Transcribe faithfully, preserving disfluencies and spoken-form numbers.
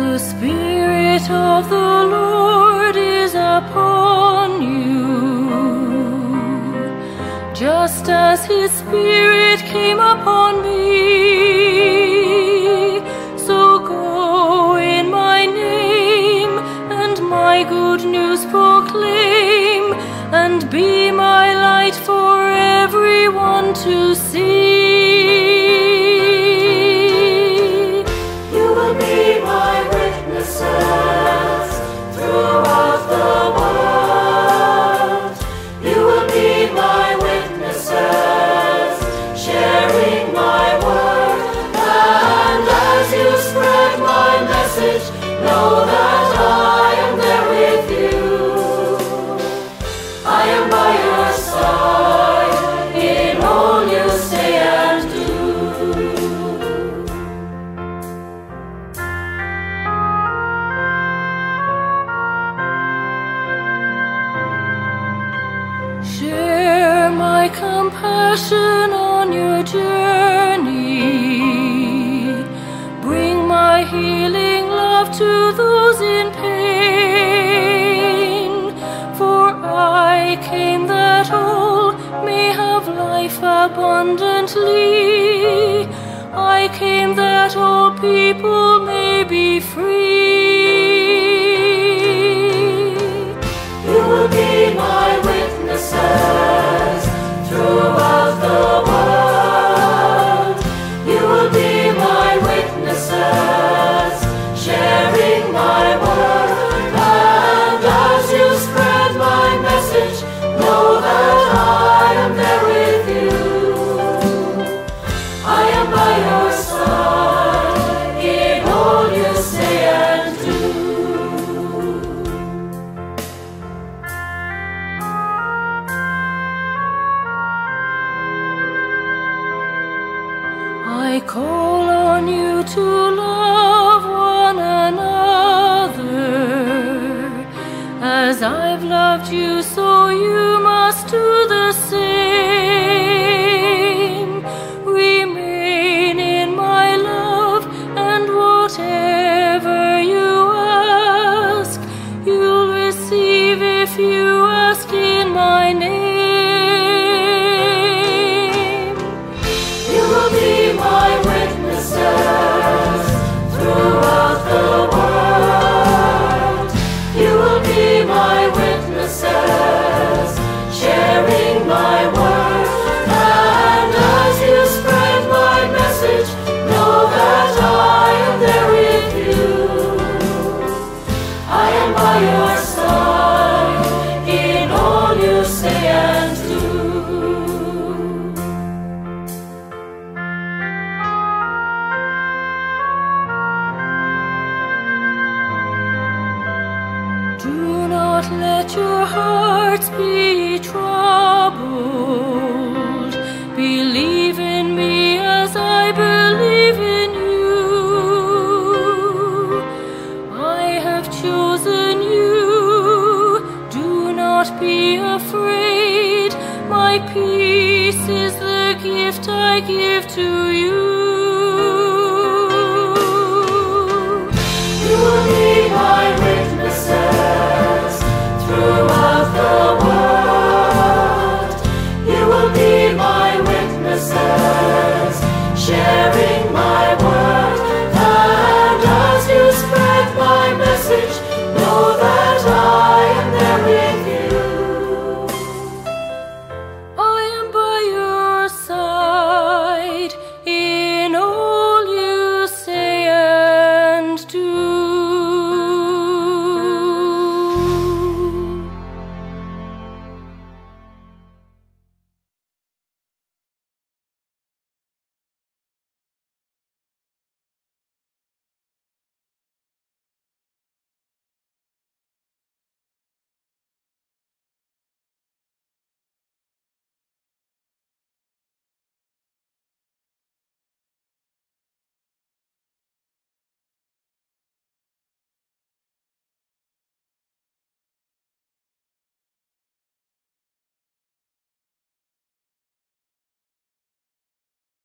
The Spirit of the Lord is upon you, just as His Spirit came upon me. So go in my name and my good news proclaim, and be my light for everyone to see. Share my compassion on your journey. Bring my healing love to those in pain. For I came that all may have life abundantly. I came that all people may be free. You will be my witness throughout the world. You will be my witnesses, sharing my word, and as you spread my message, know that I am there with you. I am by your side in all you say and do. I call on you to love one another, as I've loved you, so you must do the same. Remain in my love, and whatever you ask, you'll receive if you ask in my name. Let your hearts be troubled. Believe in me as I believe in you. I have chosen you. Do not be afraid. My peace is the gift I give to you. You will be my witnesses throughout the world.